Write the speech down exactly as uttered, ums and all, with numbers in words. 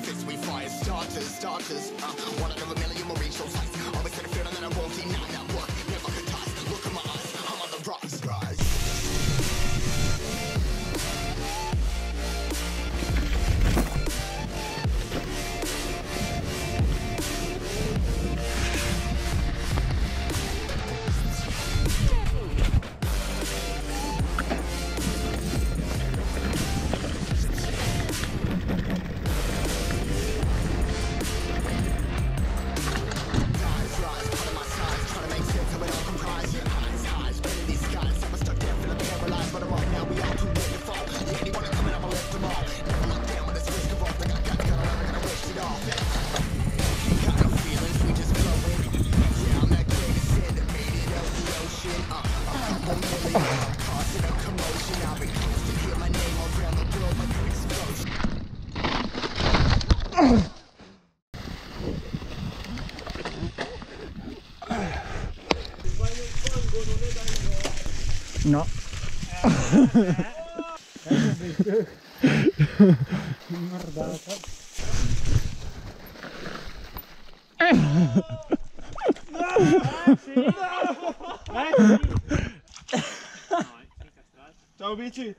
fist, we fire starters, starters. Uh, one out of a million will reach those heights. Always in a feeling that I won't deny that work. Never ties. Look in my eyes, I'm on the rocks, rise. No. Ciao bici.